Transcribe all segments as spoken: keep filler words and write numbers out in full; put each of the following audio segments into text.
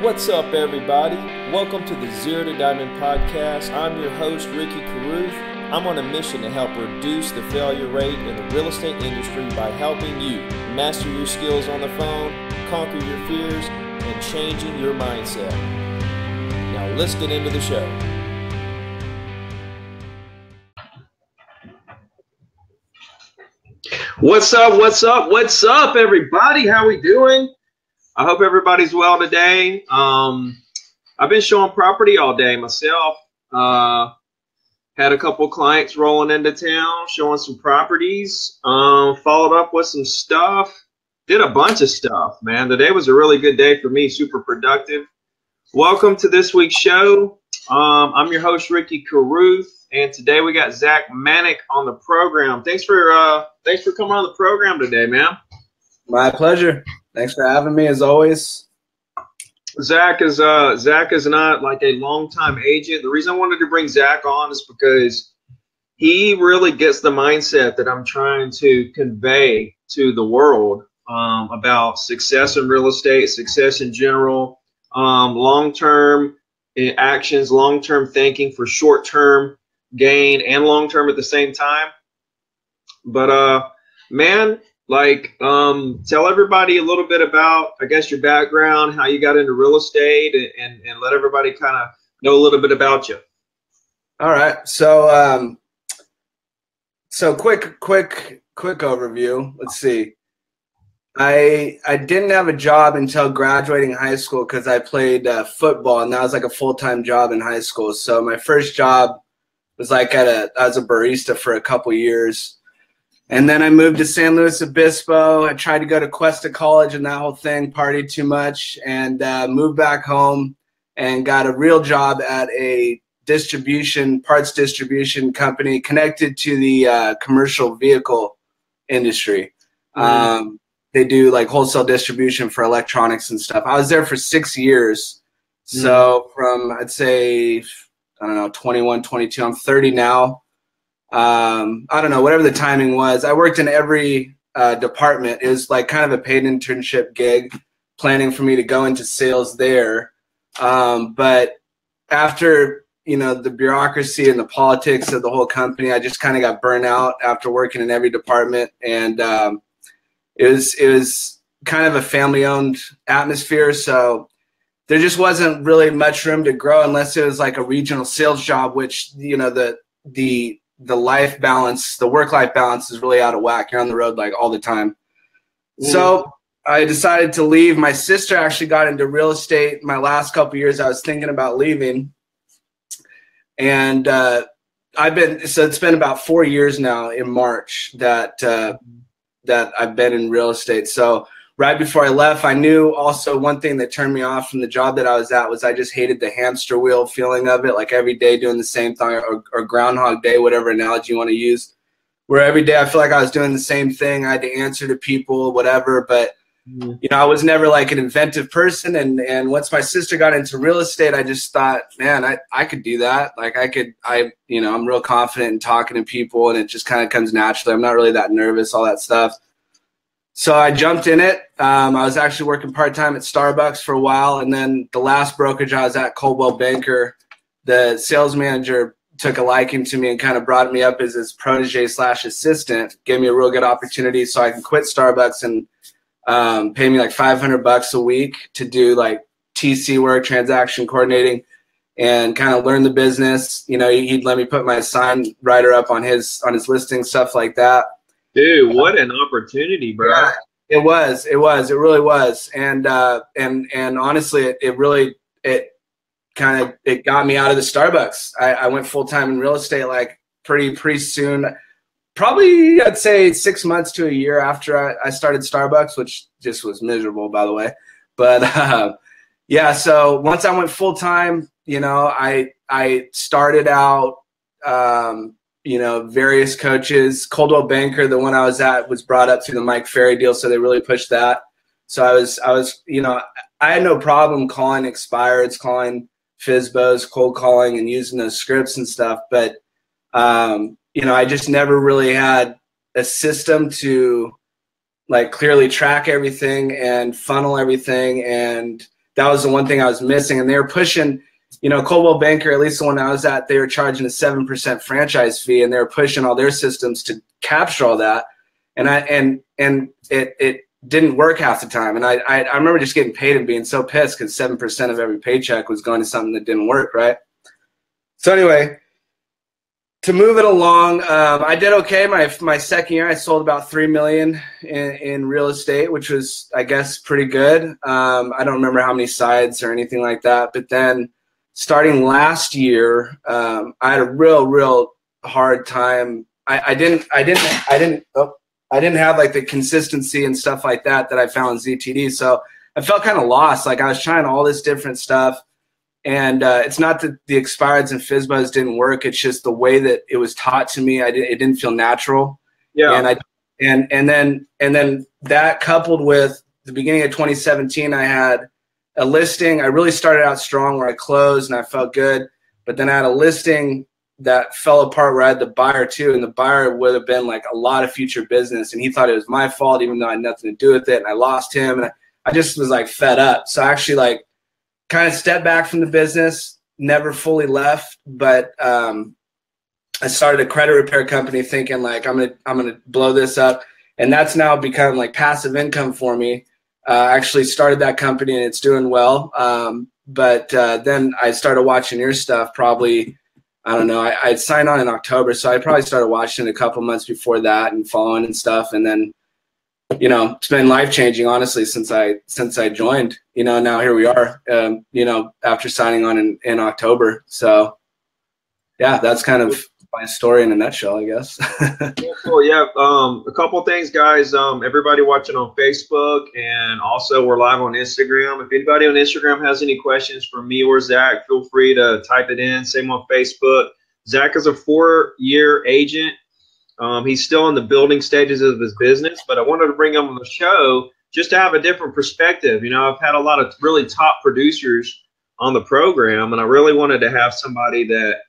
What's up, everybody? Welcome to the Zero to Diamond podcast. I'm your host, Ricky Carruth. I'm on a mission to help reduce the failure rate in the real estate industry by helping you master your skills on the phone, conquer your fears, and changing your mindset. Now, let's get into the show. What's up, what's up, what's up, everybody? How we doing? I hope everybody's well today. Um, I've been showing property all day myself. Uh, had a couple clients rolling into town, showing some properties, um, followed up with some stuff, did a bunch of stuff, man. Today was a really good day for me, super productive. Welcome to this week's show. Um, I'm your host, Ricky Carruth, and today we got Zach Manick on the program. Thanks for, uh, thanks for coming on the program today, man. My pleasure. Thanks for having me, as always. Zach is uh, Zach is not like a longtime agent. The reason I wanted to bring Zach on is because he really gets the mindset that I'm trying to convey to the world um, about success in real estate, success in general, um, long-term actions, long-term thinking for short-term gain and long-term at the same time. But uh, man. Like, um, tell everybody a little bit about, I guess, your background, how you got into real estate, and, and, and let everybody kind of know a little bit about you. All right. So, um, so quick, quick, quick overview. Let's see. I I didn't have a job until graduating high school because I played uh, football, and that was like a full-time job in high school. So my first job was like at a, I was a barista for a couple years. And then I moved to San Luis Obispo. I tried to go to Cuesta College and that whole thing, partied too much, and uh, moved back home and got a real job at a distribution, parts distribution company connected to the uh, commercial vehicle industry. Mm-hmm. Um, they do like wholesale distribution for electronics and stuff. I was there for six years. Mm-hmm. So from, I'd say, I don't know, twenty-one, twenty-two, I'm thirty now. Um, I don't know, whatever the timing was. I worked in every uh, department. It was like kind of a paid internship gig, planning for me to go into sales there. Um, but after, you know, the bureaucracy and the politics of the whole company, I just kind of got burnt out after working in every department. And um, it was it was kind of a family-owned atmosphere. So there just wasn't really much room to grow unless it was like a regional sales job, which, you know, the the the life balance, the work-life balance is really out of whack. You're on the road like all the time. Ooh. So I decided to leave. My sister actually got into real estate. My last couple years I was thinking about leaving. And uh, I've been, so it's been about four years now in March that, uh, that I've been in real estate. So right before I left, I knew also one thing that turned me off from the job that I was at was I just hated the hamster wheel feeling of it, like every day doing the same thing, or, or Groundhog Day, whatever analogy you want to use, where every day I feel like I was doing the same thing. I had to answer to people, whatever, but you know, I was never like an inventive person. And, and once my sister got into real estate, I just thought, man, I, I could do that. Like I could, I, you know, I'm real confident in talking to people and it just kind of comes naturally. I'm not really that nervous, all that stuff. So I jumped in it. Um, I was actually working part-time at Starbucks for a while, and then the last brokerage I was at, Coldwell Banker, the sales manager took a liking to me and kind of brought me up as his protege slash assistant, gave me a real good opportunity so I can quit Starbucks and um, pay me like five hundred bucks a week to do like T C work, transaction coordinating, and kind of learn the business. You know, he'd let me put my sign writer up on his, on his listing, stuff like that. Dude, what an opportunity, bro. Yeah, it was. It was. It really was. And uh, and and honestly, it, it really it kind of it got me out of the Starbucks. I, I went full time in real estate like pretty pretty soon. Probably I'd say six months to a year after I, I started Starbucks, which just was miserable, by the way. But uh, yeah, so once I went full time, you know, I I started out. Um, you know, various coaches. Coldwell Banker, the one I was at, was brought up through the Mike Ferry deal, so they really pushed that. So I was, I was, you know, I had no problem calling expireds, calling FISBOS, cold calling, and using those scripts and stuff. But, um, you know, I just never really had a system to, like, clearly track everything and funnel everything and that was the one thing I was missing. And they were pushing, you know, Coldwell Banker, at least the one I was at, they were charging a seven percent franchise fee, and they were pushing all their systems to capture all that. And I and and it it didn't work half the time. And I I, I remember just getting paid and being so pissed because seven percent of every paycheck was going to something that didn't work, right? So anyway, to move it along, um, I did okay. My my second year, I sold about three million in, in real estate, which was, I guess, pretty good. Um, I don't remember how many sides or anything like that. But then, starting last year, um, I had a real, real hard time. I, I didn't, I didn't, I didn't, oh, I didn't have like the consistency and stuff like that that I found in Z T D. So I felt kind of lost. Like I was trying all this different stuff. And uh, it's not that the expireds and FISBOS didn't work. It's just the way that it was taught to me. I didn't, it didn't feel natural. Yeah. And I, and and then and then that coupled with the beginning of twenty seventeen, I had a listing. I really started out strong where I closed and I felt good, but then I had a listing that fell apart where I had the buyer too, and the buyer would have been like a lot of future business, and he thought it was my fault, even though I had nothing to do with it, and I lost him, and I, I just was like fed up. So I actually like kind of stepped back from the business, never fully left, but um, I started a credit repair company thinking like I'm gonna I'm gonna blow this up, and that's now become like passive income for me. I uh, actually started that company and it's doing well, um, but uh, then I started watching your stuff probably, I don't know, I, I'd signed on in October, so I probably started watching it a couple months before that and following and stuff, and then, you know, it's been life-changing, honestly, since I since I joined. You know, now here we are, um, you know, after signing on in, in October. So, yeah, that's kind of my story in a nutshell, I guess. Cool, cool, yeah. Um, a couple things, guys. Um, everybody watching on Facebook, and also we're live on Instagram. If anybody on Instagram has any questions for me or Zach, feel free to type it in. Same on Facebook. Zach is a four-year agent. Um, he's still in the building stages of his business, but I wanted to bring him on the show just to have a different perspective. You know, I've had a lot of really top producers on the program, and I really wanted to have somebody that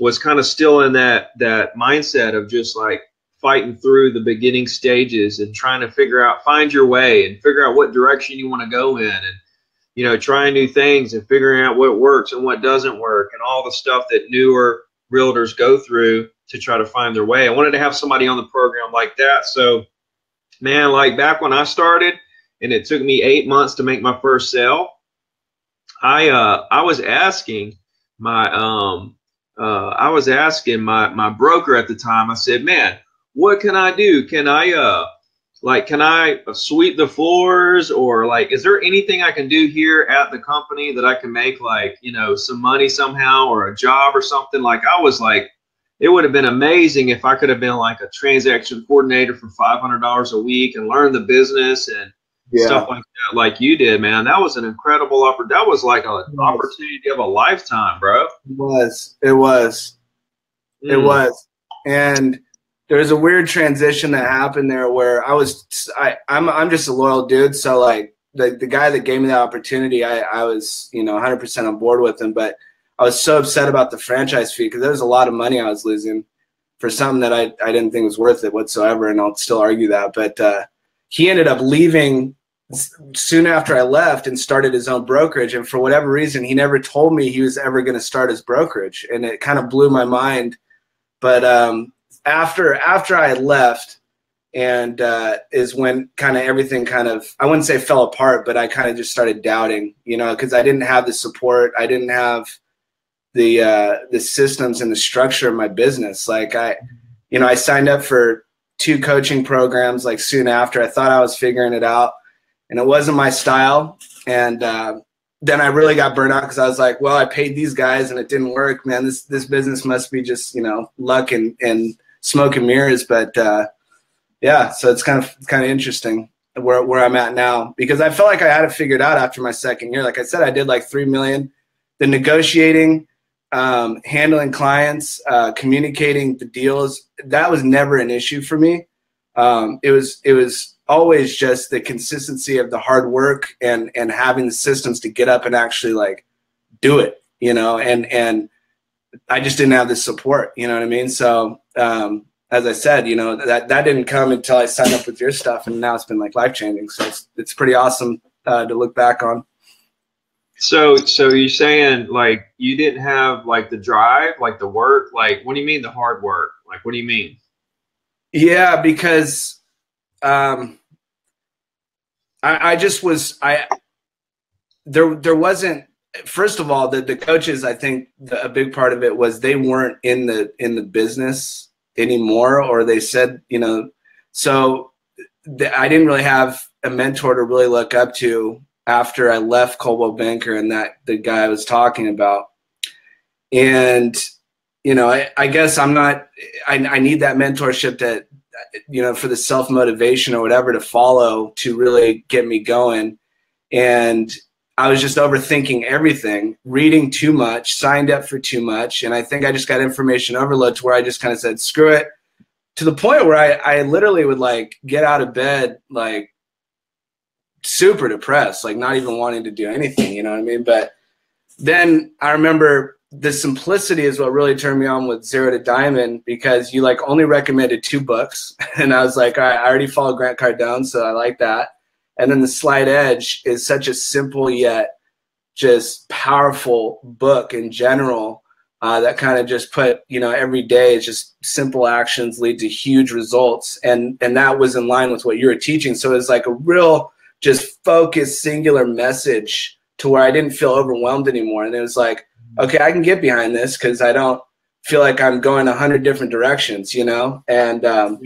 was kind of still in that that mindset of just like fighting through the beginning stages and trying to figure out, find your way and figure out what direction you want to go in, and, you know, trying new things and figuring out what works and what doesn't work and all the stuff that newer realtors go through to try to find their way. I wanted to have somebody on the program like that. So, man, like back when I started, and it took me eight months to make my first sale, I uh, I was asking my um uh, I was asking my my broker at the time. I said, man, what can I do? Can I uh like can I sweep the floors, or like is there anything I can do here at the company that I can make like, you know, some money somehow, or a job or something? Like I was like, it would have been amazing if I could have been like a transaction coordinator for five hundred dollars a week and learn the business and yeah. stuff like that, like you did, man. That was an incredible opportunity. That was like an opportunity of a lifetime, bro. It was. It was. Mm. It was. And there was a weird transition that happened there where I was I, – I'm, I'm just a loyal dude. So, like, the, the guy that gave me the opportunity, I, I was, you know, one hundred percent on board with him. But – I was so upset about the franchise fee because there was a lot of money I was losing for something that I, I didn't think was worth it whatsoever, and I'll still argue that. But uh, he ended up leaving soon after I left and started his own brokerage, and for whatever reason, he never told me he was ever going to start his brokerage, and it kind of blew my mind. But um, after, after I had left and uh, is when kind of everything kind of, I wouldn't say fell apart, but I kind of just started doubting, you know, because I didn't have the support. I didn't have – the uh, the systems and the structure of my business. Like I, you know, I signed up for two coaching programs like soon after. I thought I was figuring it out, and it wasn't my style. And uh, then I really got burnt out because I was like, well, I paid these guys and it didn't work, man. This this business must be just, you know, luck and, and smoke and mirrors. But uh, yeah, so it's kind of it's kind of interesting where where I'm at now, because I felt like I had it figured out after my second year. Like I said, I did like three million. The negotiating. Um, handling clients, uh, communicating the deals, that was never an issue for me. Um, it was it was always just the consistency of the hard work and and having the systems to get up and actually like do it, you know. And and I just didn't have the support, you know what I mean. So um, as I said, you know, that that didn't come until I signed up with your stuff, and now it's been like life changing. So it's it's pretty awesome uh, to look back on. So, so you're saying like you didn't have like the drive, like the work, like what do you mean the hard work? Like, what do you mean? Yeah, because um, I, I just was, I, there, there wasn't, first of all, the, the coaches, I think the, a big part of it was they weren't in the, in the business anymore, or they said, you know, so the, I didn't really have a mentor to really look up to after I left Coldwell Banker and that the guy I was talking about. And, you know, I, I guess I'm not, I, I need that mentorship that, you know, for the self-motivation or whatever to follow to really get me going. And I was just overthinking everything, reading too much, signed up for too much. And I think I just got information overload to where I just kind of said, screw it, to the point where I, I literally would like get out of bed, like super depressed, like not even wanting to do anything, you know what I mean? But then I remember the simplicity is what really turned me on with Zero to Diamond, because you like only recommended two books. And I was like, all right, I already follow Grant Cardone, so I like that. And then the Slight Edge is such a simple yet just powerful book in general uh, that kind of just put, you know, every day it's just simple actions lead to huge results. And, and that was in line with what you were teaching. So it was like a real just focused, singular message to where I didn't feel overwhelmed anymore. And it was like, okay, I can get behind this because I don't feel like I'm going a hundred different directions, you know? And, um,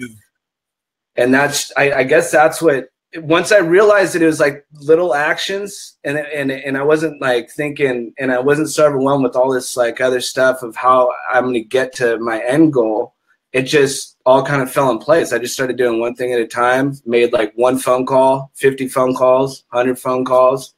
and that's, I, I guess that's what, once I realized that it was like little actions and, and, and I wasn't like thinking, and I wasn't so overwhelmed with all this like other stuff of how I'm going to get to my end goal. It just all kind of fell in place. I just started doing one thing at a time, made like one phone call, fifty phone calls, one hundred phone calls,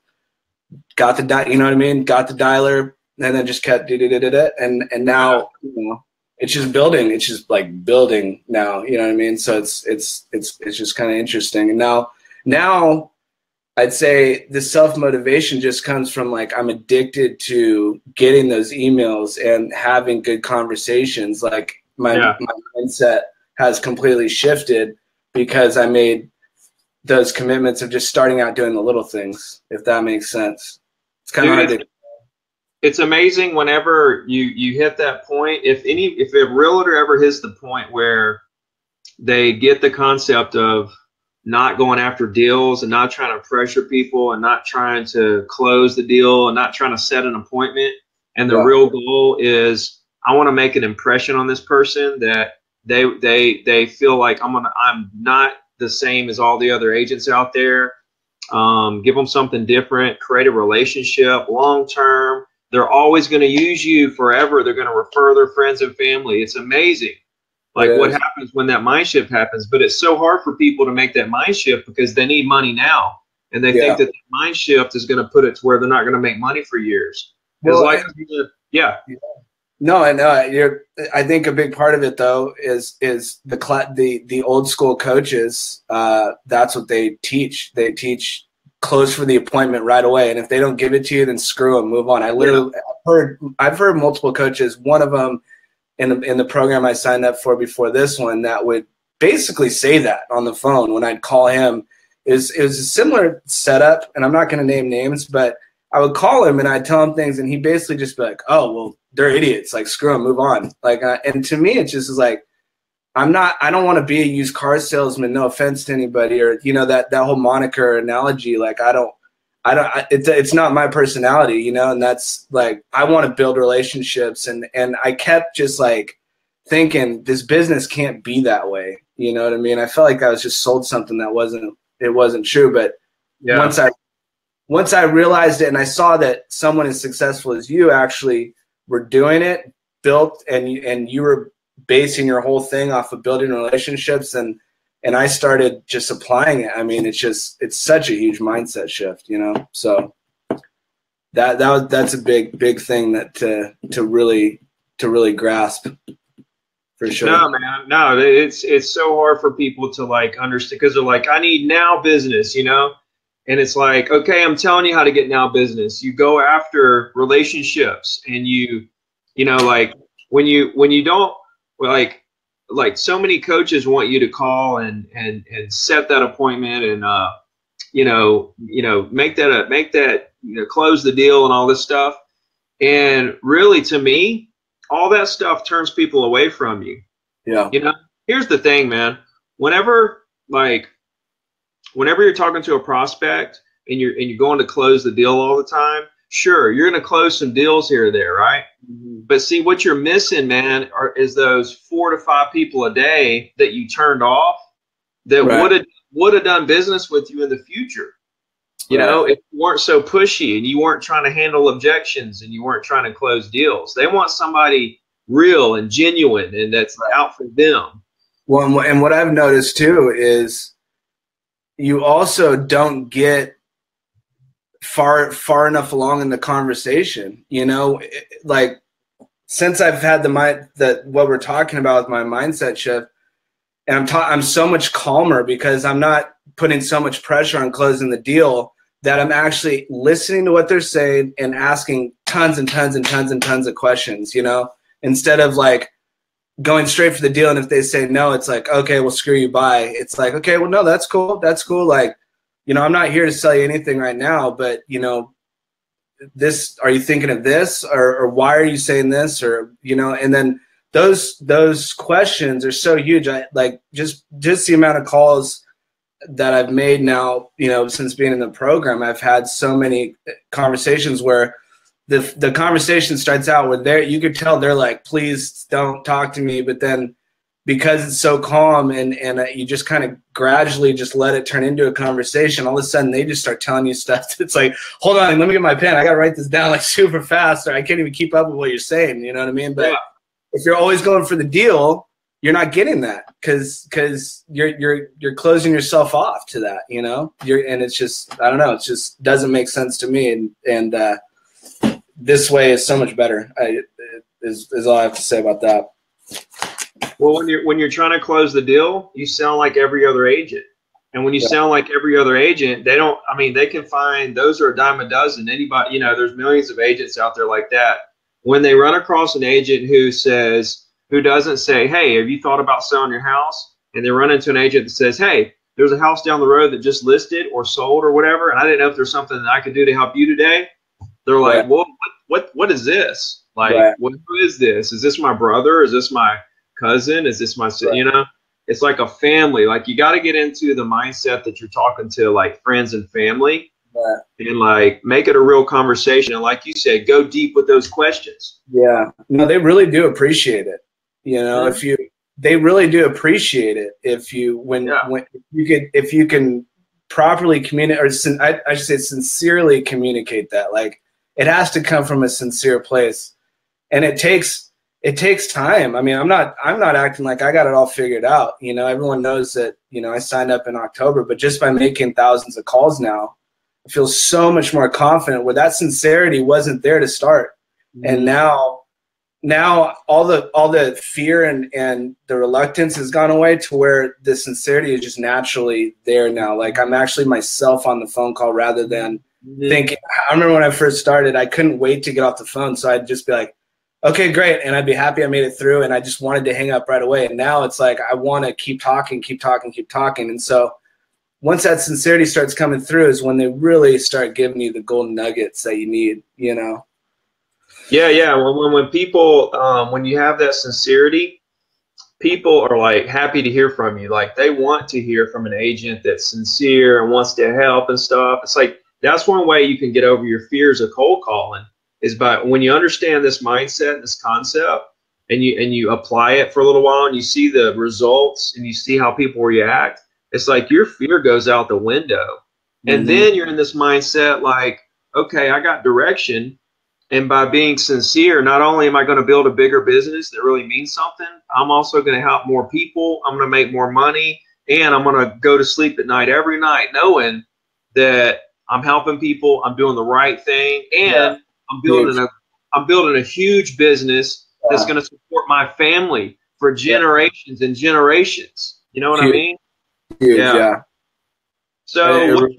got the di- you know what I mean? Got the dialer, and then just kept do, do, do, do, do. And, and now, you know, it's just building. It's just like building now, you know what I mean? So it's, it's, it's, it's just kind of interesting. And now, Now, I'd say the self-motivation just comes from like I'm addicted to getting those emails and having good conversations. Like my, yeah. my mindset has completely shifted because I made those commitments of just starting out doing the little things, if that makes sense. It's kind Dude, of addictive. It's amazing whenever you, you hit that point. If any, if a realtor ever hits the point where they get the concept of not going after deals and not trying to pressure people and not trying to close the deal and not trying to set an appointment. And the yeah. real goal is I want to make an impression on this person that they, they, they feel like I'm gonna, I'm not the same as all the other agents out there. Um, give them something different, create a relationship long-term. They're always going to use you forever. They're going to refer their friends and family. It's amazing. Like what happens when that mind shift happens, but it's so hard for people to make that mind shift because they need money now. And they yeah. think that the mind shift is going to put it to where they're not going to make money for years. Well, like, I, yeah. No, I know you're, I think a big part of it though, is, is the cl the, the old school coaches. Uh, that's what they teach. They teach close for the appointment right away. And if they don't give it to you, then screw them, move on. I literally yeah. I've heard, I've heard multiple coaches. One of them, In the, in the program I signed up for before this one, that would basically say that on the phone when I'd call him. It was, it was a similar setup, and I'm not going to name names, but I would call him and I'd tell him things, and he'd basically just be like, oh, well, they're idiots. Like, screw them, move on. Like, uh, and to me, it just is like, I'm not, I don't want to be a used car salesman, no offense to anybody, or, you know, that, that whole moniker analogy. Like, I don't, I don't, it's, it's not my personality, you know, and that's like, I want to build relationships. And, and I kept just like thinking this business can't be that way. You know what I mean? I felt like I was just sold something that wasn't, it wasn't true. But yeah. once I, once I realized it and I saw that someone as successful as you actually were doing it, built, and you, and you were basing your whole thing off of building relationships, and And I started just applying it. I mean, it's just, it's such a huge mindset shift, you know? So that, that was, that's a big, big thing that to, to really, to really grasp for sure. No, man, no, it's, it's so hard for people to like understand, because they're like, I need now business, you know? And it's like, okay, I'm telling you how to get now business. You go after relationships, and you, you know, like when you, when you don't like, like so many coaches want you to call and, and, and set that appointment and, uh, you know, you know, make that, a, make that, you know, close the deal and all this stuff. And really, to me, all that stuff turns people away from you. Yeah. You know, here's the thing, man. Whenever, like, whenever you're talking to a prospect and you're and you're going to close the deal all the time, sure, you're going to close some deals here or there, right? Mm-hmm. But see, what you're missing, man, are, is those four to five people a day that you turned off that right. would have would have done business with you in the future. You right. know, if you weren't so pushy and you weren't trying to handle objections and you weren't trying to close deals. They want somebody real and genuine and that's right. out for them. Well, and what I've noticed too is you also don't get far far enough along in the conversation. You know, like since I've had the mind that what we're talking about with my mindset shift, and I'm ta I'm so much calmer because I'm not putting so much pressure on closing the deal that I'm actually listening to what they're saying and asking tons and tons and tons and tons of questions, you know, instead of like going straight for the deal. And if they say no, it's like, okay, well, screw you, bye. It's like, okay, well, no, that's cool. That's cool. Like, you know, I'm not here to sell you anything right now, but you know, this, are you thinking of this, or, or why are you saying this? Or, you know, and then those, those questions are so huge. I like just, just the amount of calls that I've made now, you know, since being in the program, I've had so many conversations where the, the conversation starts out where they're, you could tell they're like, please don't talk to me. But then because it's so calm and, and you just kind of gradually just let it turn into a conversation, all of a sudden they just start telling you stuff. It's like, hold on, let me get my pen. I got to write this down like super fast or I can't even keep up with what you're saying. You know what I mean? But yeah. if you're always going for the deal, you're not getting that because because you're you're you're closing yourself off to that, you know. You're and it's just I don't know, it just doesn't make sense to me. And and uh, this way is so much better. I, is is all I have to say about that. Well, when you're when you're trying to close the deal, you sound like every other agent, and when you yeah. sound like every other agent, they don't. I mean, they can find those are a dime a dozen. Anybody, you know, there's millions of agents out there like that. When they run across an agent who says. Who doesn't say, hey, have you thought about selling your house? And they run into an agent that says, hey, there's a house down the road that just listed or sold or whatever, and I didn't know if there's something that I could do to help you today. They're like, right. well, what, what, what is this? Like, right. what, who is this? Is this my brother? Is this my cousin? Is this my son? Right. You know, it's like a family. Like, you got to get into the mindset that you're talking to, like, friends and family. Right. And like make it a real conversation. And like you said, go deep with those questions. Yeah. No, they really do appreciate it. You know, if you, they really do appreciate it. If you, when, yeah. when you could, if you can properly communicate, or sin, I, I should say sincerely communicate that, like it has to come from a sincere place, and it takes, it takes time. I mean, I'm not, I'm not acting like I got it all figured out. You know, everyone knows that, you know, I signed up in October, but just by making thousands of calls now, I feel so much more confident where that sincerity wasn't there to start. Mm-hmm. And now, Now all the all the fear and and the reluctance has gone away to where the sincerity is just naturally there now. Like I'm actually myself on the phone call rather than mm-hmm. thinking. I remember when I first started, I couldn't wait to get off the phone, so I'd just be like, "Okay, great," and I'd be happy I made it through, and I just wanted to hang up right away. And now it's like I want to keep talking, keep talking, keep talking. And so once that sincerity starts coming through, is when they really start giving you the golden nuggets that you need. You know. Yeah, yeah. When, when, when people, um, when you have that sincerity, people are like happy to hear from you. Like they want to hear from an agent that's sincere and wants to help and stuff. It's like that's one way you can get over your fears of cold calling is by when you understand this mindset, this concept, and you and you apply it for a little while and you see the results and you see how people react. It's like your fear goes out the window, mm-hmm. and then you're in this mindset like, okay, I got direction. And by being sincere, not only am I going to build a bigger business that really means something, I'm also going to help more people. I'm going to make more money, and I'm going to go to sleep at night every night knowing that I'm helping people, I'm doing the right thing, and yeah. I'm building a I'm building a huge business yeah. that's going to support my family for generations yeah. and generations. You know what huge. I mean? Huge, yeah. yeah. So, yeah. What's, your,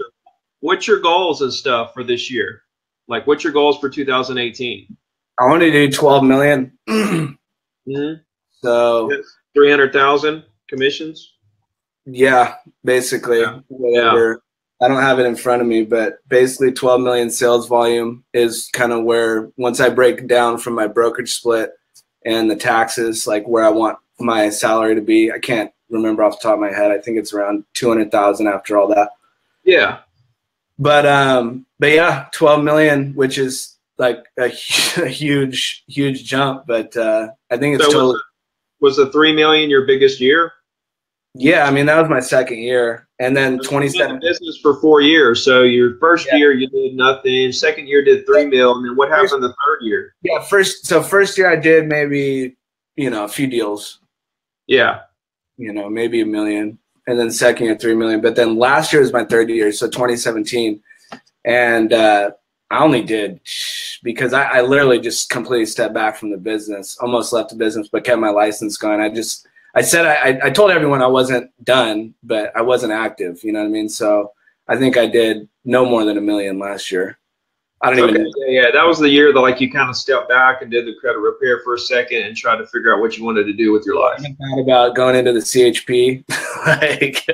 what's your goals and stuff for this year? Like, what's your goals for two thousand eighteen? I want to do twelve million. mm-hmm. So three hundred thousand commissions. Yeah, basically. Yeah. Whatever. I don't have it in front of me, but basically twelve million sales volume is kind of where, once I break down from my brokerage split and the taxes, like where I want my salary to be. I can't remember off the top of my head. I think it's around two hundred thousand after all that. Yeah. But, um, but yeah, twelve million, which is like a huge, huge jump. But, uh, I think it's so totally. Was the, was the three million your biggest year? Yeah. I mean, that was my second year. And then so twenty-seven in business for four years. So your first yeah. year you did nothing. Second year did three mil. And then what first, happened the third year? Yeah. First. So first year I did maybe, you know, a few deals. Yeah. You know, maybe a million. And then second year, three million. But then last year was my third year. So twenty seventeen. And, uh, I only did because I, I literally just completely stepped back from the business, almost left the business, but kept my license going. I just, I said, I, I told everyone I wasn't done, but I wasn't active. You know what I mean? So I think I did no more than a million last year. I don't okay. even know. Yeah, yeah, that was the year that like you kind of stepped back and did the credit repair for a second and tried to figure out what you wanted to do with your life. I thought about going into the C H P. Like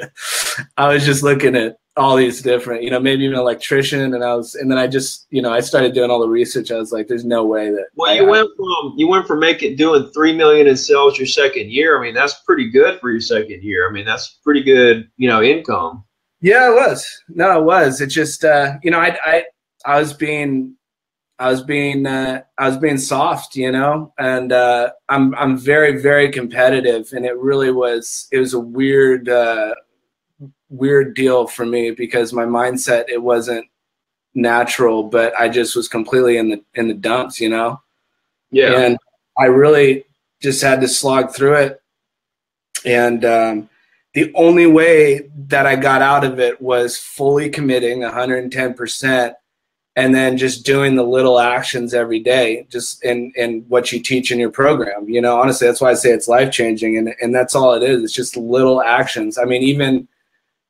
I was just looking at all these different, you know, maybe even an electrician. And I was, and then I just, you know, I started doing all the research. I was like, there's no way that. Well, I, you went from, you went from making, doing three million in sales your second year. I mean, that's pretty good for your second year. I mean, that's pretty good, you know, income. Yeah, it was. No, it was. It just, uh, you know, I, I, I was being, I was being, uh, I was being soft, you know, and uh, I'm, I'm very, very competitive, and it really was, it was a weird, uh, weird deal for me because my mindset, it wasn't natural, but I just was completely in the, in the dumps, you know? Yeah. And I really just had to slog through it. And, um, the only way that I got out of it was fully committing one hundred ten percent. And then just doing the little actions every day, just in, in what you teach in your program. You know, honestly, that's why I say it's life-changing, and, and that's all it is. It's just little actions. I mean, even,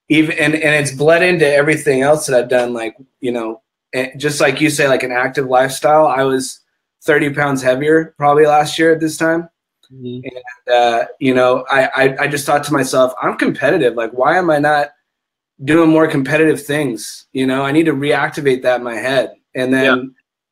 even and, and it's bled into everything else that I've done. Like, you know, just like you say, like an active lifestyle, I was thirty pounds heavier probably last year at this time. Mm-hmm. And, uh, you know, I, I, I just thought to myself, I'm competitive. Like, why am I not doing more competitive things? You know, I need to reactivate that in my head. And then yeah.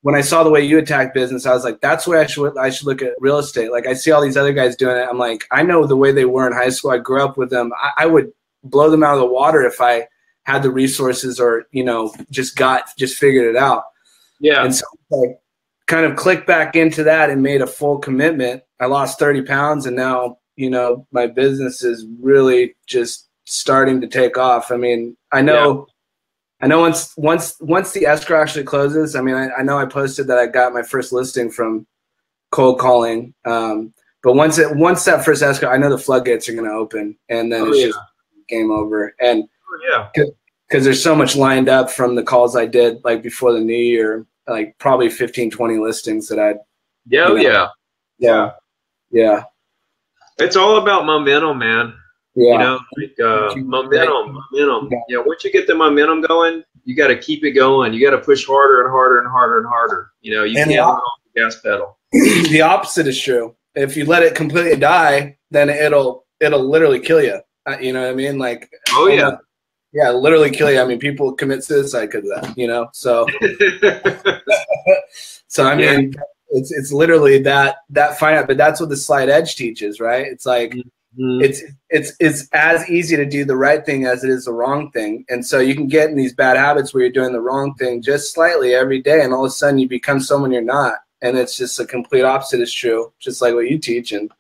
when I saw the way you attack business, I was like, that's where I should, I should look at real estate. Like I see all these other guys doing it. I'm like, I know the way they were in high school. I grew up with them. I, I would blow them out of the water if I had the resources or, you know, just got, just figured it out. Yeah. And so I kind of clicked back into that and made a full commitment. I lost thirty pounds, and now, you know, my business is really just starting to take off. I mean, I know, yeah. I know once, once, once the escrow actually closes, I mean, I, I know I posted that I got my first listing from cold calling. Um, but once it, once that first escrow, I know the floodgates are going to open, and then oh, it's yeah. just game over. And oh, yeah. cause there's so much lined up from the calls I did like before the new year, like probably fifteen, twenty listings that I'd. Yeah. You know, yeah. Yeah. Yeah. It's all about momentum, man. Yeah. You know, like, uh, momentum, momentum. Yeah. yeah, once you get the momentum going, you got to keep it going. You got to push harder and harder and harder and harder. You know, you and can't let off the gas pedal. The opposite is true. If you let it completely die, then it'll it'll literally kill you. Uh, you know what I mean? Like, oh yeah, know, yeah, literally kill you. I mean, people commit suicide because of that. You know, so so I mean, yeah. it's it's literally that that finite. But that's what the Slight Edge teaches, right? It's like. Mm-hmm. It's it's it's as easy to do the right thing as it is the wrong thing, and so you can get in these bad habits where you're doing the wrong thing just slightly every day, and all of a sudden you become someone you're not, and it's just the complete opposite is true, just like what you teach. And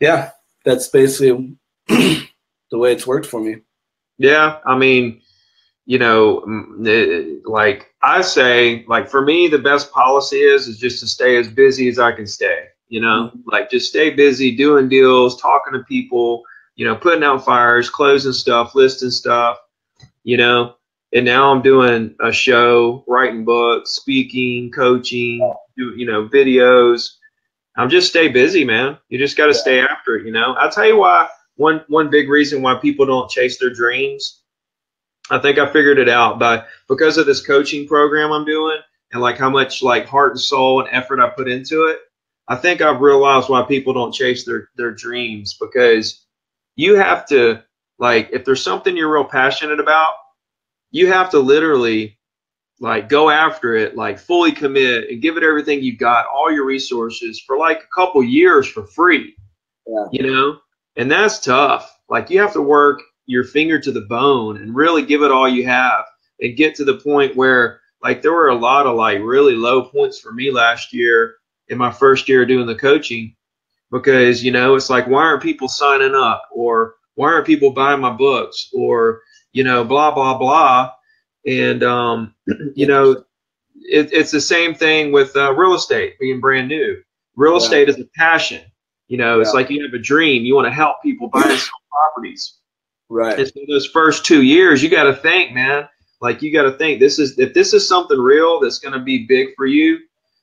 yeah, that's basically the way it's worked for me. Yeah, I mean, you know, like I say, like for me, the best policy is is just to stay as busy as I can stay. You know, mm-hmm. like just stay busy doing deals, talking to people, you know, putting out fires, closing stuff, listing stuff, you know, and now I'm doing a show, writing books, speaking, coaching, do, you know, videos. I'm just stay busy, man. You just got to yeah. stay after it. You know, I'll tell you why. One, one big reason why people don't chase their dreams. I think I figured it out by because of this coaching program I'm doing and like how much like heart and soul and effort I put into it. I think I've realized why people don't chase their, their dreams, because you have to Like, if there's something you're real passionate about, you have to literally like go after it, like fully commit and give it everything you've got, all your resources, for like a couple years for free. Yeah. You know, and that's tough. Like, you have to work your finger to the bone and really give it all you have and get to the point where, like, there were a lot of like really low points for me last year in my first year doing the coaching, because, you know, it's like, why aren't people signing up, or why aren't people buying my books, or, you know, blah, blah, blah. And, um, you know, it, it's the same thing with uh, real estate being brand new. Real yeah. estate is a passion. You know, yeah. it's like you have a dream. You want to help people buy and sell properties. Right. And so those first two years, you got to think, man, like you got to think this is, if this is something real that's going to be big for you,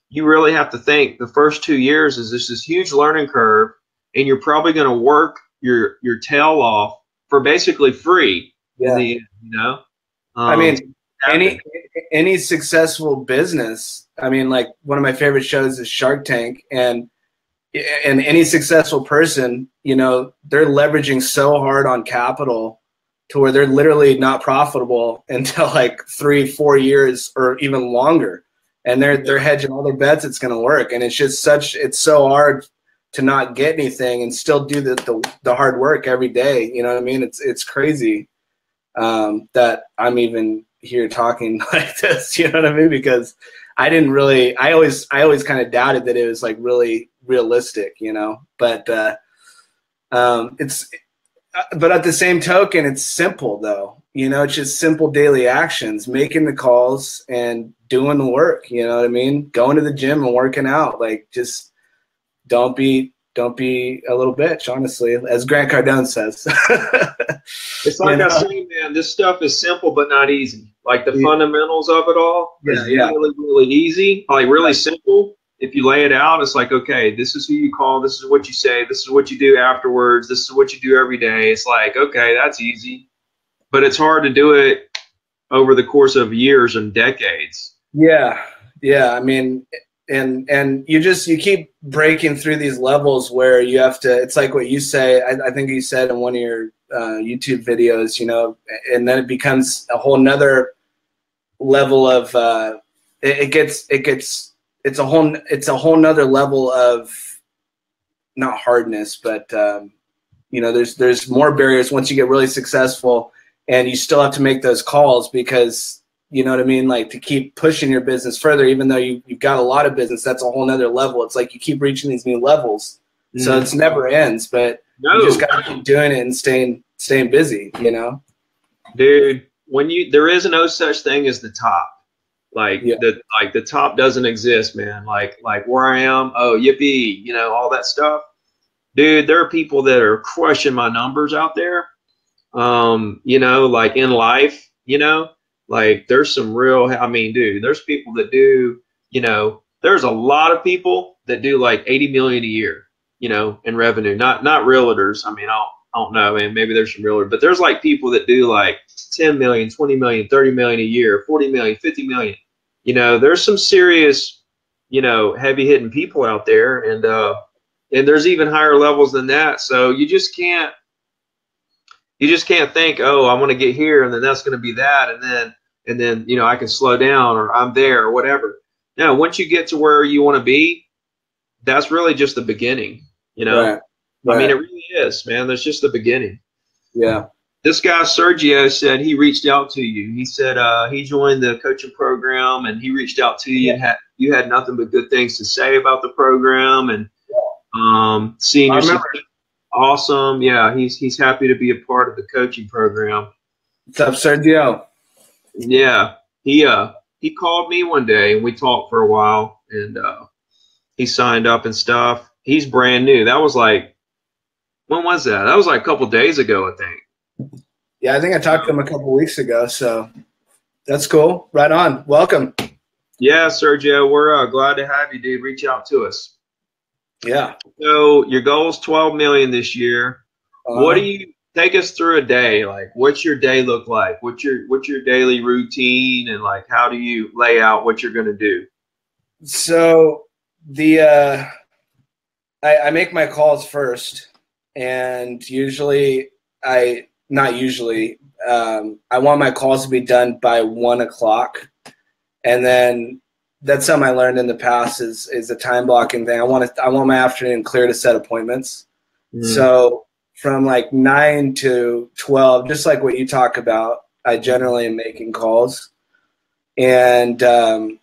you really have to think the first two years is this this huge learning curve, and you're probably going to work your your tail off for basically free. Yeah. The, you know, um, I mean, any any successful business. I mean, like, one of my favorite shows is Shark Tank, and and any successful person, you know, they're leveraging so hard on capital to where they're literally not profitable until like three, four years or even longer. And they're they're hedging all their bets it's going to work. And it's just such, it's so hard to not get anything and still do the, the, the hard work every day. You know what I mean? It's, it's crazy um, that I'm even here talking like this, you know what I mean? Because I didn't really, I always, I always kind of doubted that it was like really realistic, you know, but uh, um, it's, but at the same token, it's simple though. You know, it's just simple daily actions, making the calls and doing the work. You know what I mean? Going to the gym and working out. Like, just don't be, don't be a little bitch, honestly, as Grant Cardone says. It's like I say, man, this stuff is simple, but not easy. Like, the yeah. fundamentals of it all is yeah, yeah. really, really easy, like really yeah. simple. If you lay it out, it's like, okay, this is who you call. This is what you say. This is what you do afterwards. This is what you do every day. It's like, okay, that's easy. But it's hard to do it over the course of years and decades. Yeah. Yeah. I mean, and, and you just, you keep breaking through these levels where you have to, it's like what you say, I, I think you said in one of your uh, YouTube videos, you know, and then it becomes a whole nother level of, uh, it, it gets, it gets, it's a whole, it's a whole nother level of not hardness, but um, you know, there's, there's more barriers once you get really successful. And you still have to make those calls because, you know what I mean, like, to keep pushing your business further, even though you, you've got a lot of business, that's a whole nother level. It's like you keep reaching these new levels. Mm. So it's never ends, but no. you just got to keep doing it and staying staying busy, you know? Dude, when you there is no such thing as the top. Like, yeah. the, like the top doesn't exist, man. Like, like where I am, oh, yippee, you know, all that stuff. Dude, there are people that are crushing my numbers out there. Um, you know, like in life, you know, like there's some real, I mean, dude, there's people that do, you know, there's a lot of people that do like eighty million a year, you know, in revenue, not, not realtors. I mean, I don't, I don't know, and maybe there's some realtors, but there's like people that do like ten million, twenty million, thirty million a year, forty million, fifty million, you know, there's some serious, you know, heavy hitting people out there. And, uh, and there's even higher levels than that. So you just can't, You just can't think, oh, I want to get here, and then that's going to be that, and then, and then you know, I can slow down, or I'm there, or whatever. No, once you get to where you want to be, that's really just the beginning. You know, right. Right. I mean, it really is, man. That's just the beginning. Yeah. This guy Sergio said he reached out to you. He said uh, he joined the coaching program, and he reached out to you, yeah. and had, you had nothing but good things to say about the program, and yeah. um, seeing your support. Awesome. Yeah, he's he's happy to be a part of the coaching program. What's up, Sergio? Yeah, he uh he called me one day and we talked for a while, and uh he signed up and stuff. He's brand new. That was like, when was that? That was like a couple days ago, I think. Yeah, I think I talked to him a couple weeks ago, so that's cool. Right on. Welcome. Yeah, Sergio, we're uh, glad to have you, dude. Reach out to us. Yeah. So your goal is twelve million this year. Um, what do you take us through a day? Like, what's your day look like? What's your, what's your daily routine? And like, how do you lay out what you're going to do? So the, uh, I, I make my calls first, and usually I, not usually. Um, I want my calls to be done by one o'clock. And then that's something I learned in the past is, is the time blocking thing. I want to, I want my afternoon clear to set appointments. Mm. So from like nine to twelve, just like what you talk about, I generally am making calls. And um,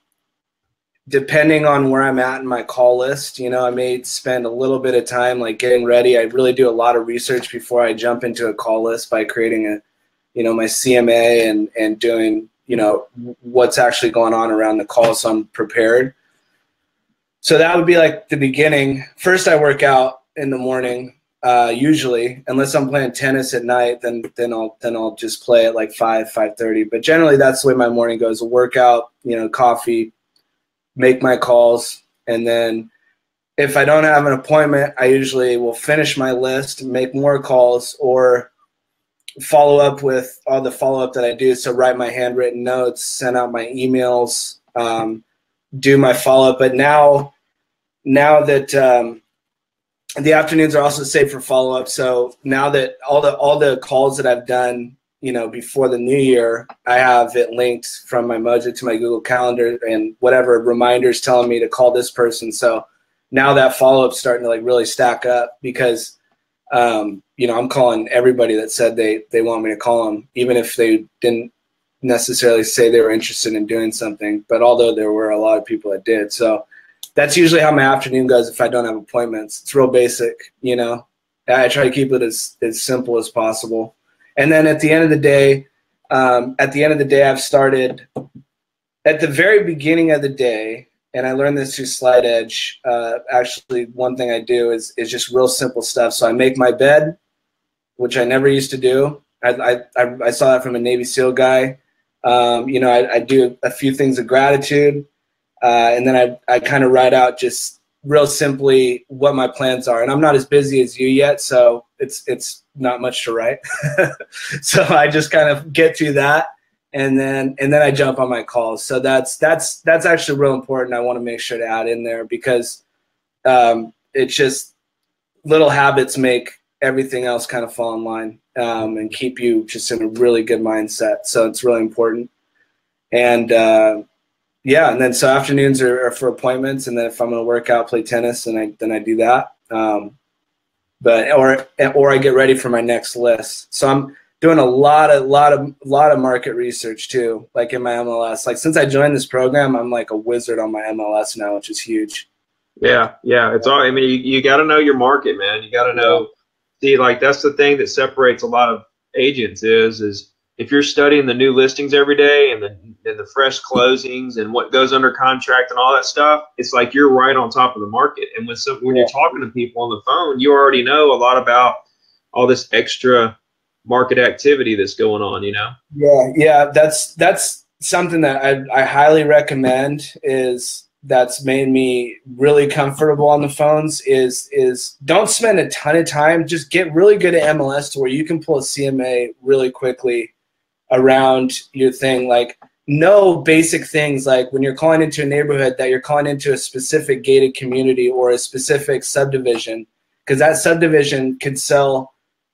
depending on where I'm at in my call list, you know, I may spend a little bit of time like getting ready. I really do a lot of research before I jump into a call list by creating a, you know, my C M A and, and doing, you know, what's actually going on around the call, so I'm prepared. So that would be like the beginning. First, I work out in the morning, uh, usually, unless I'm playing tennis at night, then then I'll then I'll just play at like five, five thirty. But generally, that's the way my morning goes: a workout, you know, coffee, make my calls, and then if I don't have an appointment, I usually will finish my list, make more calls, or follow up with all the follow up that I do. So write my handwritten notes, send out my emails, um, do my follow up. But now, now that um, the afternoons are also saved for follow up. So now that all the all the calls that I've done, you know, before the new year, I have it linked from my Mojo to my Google Calendar and whatever reminders telling me to call this person. So now that follow up's starting to like really stack up because, um, you know, I'm calling everybody that said they, they want me to call them, even if they didn't necessarily say they were interested in doing something. But although there were a lot of people that did. So that's usually how my afternoon goes if I don't have appointments. It's real basic, you know. I try to keep it as, as simple as possible. And then at the end of the day, um, at the end of the day, I've started at the very beginning of the day. And I learned this through Slight Edge. Uh, actually, one thing I do is is just real simple stuff. So I make my bed, which I never used to do. I I, I saw that from a Navy SEAL guy. Um, you know, I, I do a few things of gratitude, uh, and then I I kind of write out just real simply what my plans are. And I'm not as busy as you yet, so it's it's not much to write. So I just kind of get through that. And then and then I jump on my calls. So that's that's that's actually real important. I want to make sure to add in there because um, it's just little habits make everything else kind of fall in line um, and keep you just in a really good mindset. So it's really important. And uh, yeah, and then so afternoons are, are for appointments. And then if I'm going to work out, play tennis, and I then I do that. Um, but or or I get ready for my next list. So I'm doing a lot of lot of lot of market research too, like in my M L S. Like since I joined this program, I'm like a wizard on my M L S now, which is huge. Yeah, yeah, it's all. I mean, you, you got to know your market, man. You got to know. See, like that's the thing that separates a lot of agents is is if you're studying the new listings every day and the and the fresh closings and what goes under contract and all that stuff, it's like you're right on top of the market. And when some when yeah. you're talking to people on the phone, you already know a lot about all this extra market activity that's going on, you know? Yeah, yeah, that's that's something that I, I highly recommend is that's made me really comfortable on the phones is is don't spend a ton of time. Just get really good at M L S to where you can pull a C M A really quickly around your thing. Like know basic things like when you're calling into a neighborhood that you're calling into a specific gated community or a specific subdivision, because that subdivision could sell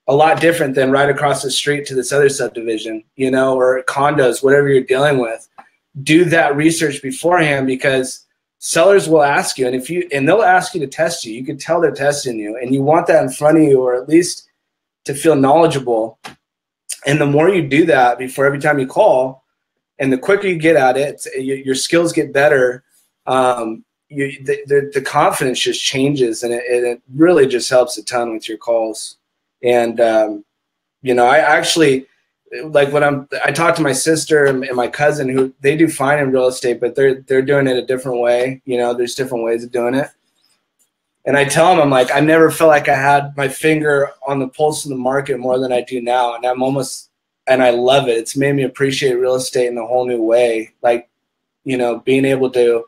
a lot different than right across the street to this other subdivision, you know, or condos, whatever you're dealing with. Do that research beforehand because sellers will ask you, and if you and they'll ask you to test you. You can tell they're testing you, and you want that in front of you, or at least to feel knowledgeable. And the more you do that before every time you call, and the quicker you get at it, your skills get better. Um, you, the, the, the confidence just changes, and it, it really just helps a ton with your calls. And, um, you know, I actually, like when I'm, I talk to my sister and, and my cousin who they do fine in real estate, but they're, they're doing it a different way. You know, there's different ways of doing it. And I tell them, I'm like, I never felt like I had my finger on the pulse of the market more than I do now. And I'm almost, and I love it. It's made me appreciate real estate in a whole new way. Like, you know, being able to